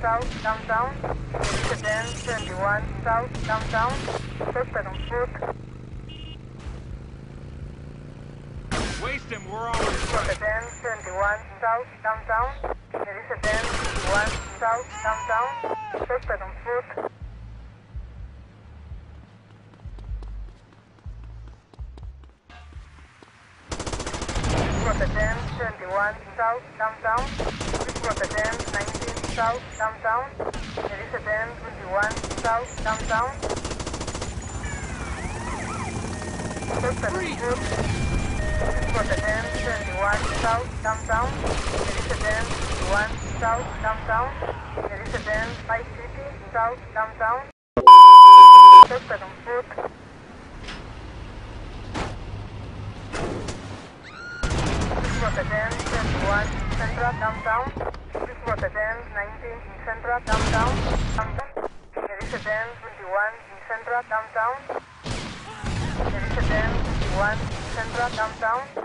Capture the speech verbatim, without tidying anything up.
south, downtown. ten twenty-one south, downtown. Second foot. Waste him, we're always right. ten twenty-one south, downtown. ten twenty-one south, downtown. Second foot. ten twenty-one south, downtown. This was a ten nineteen south, downtown. There is a ten twenty-one south, downtown. This was a ten twenty-one south, downtown. There is a ten twenty-one south, downtown. There is a ten five fifty south, downtown. Foot. This was a ten twenty-one Central downtown. This was a ten nineteen in Central downtown. There is a ten twenty-one in Central downtown. There is a ten twenty-one in Central downtown.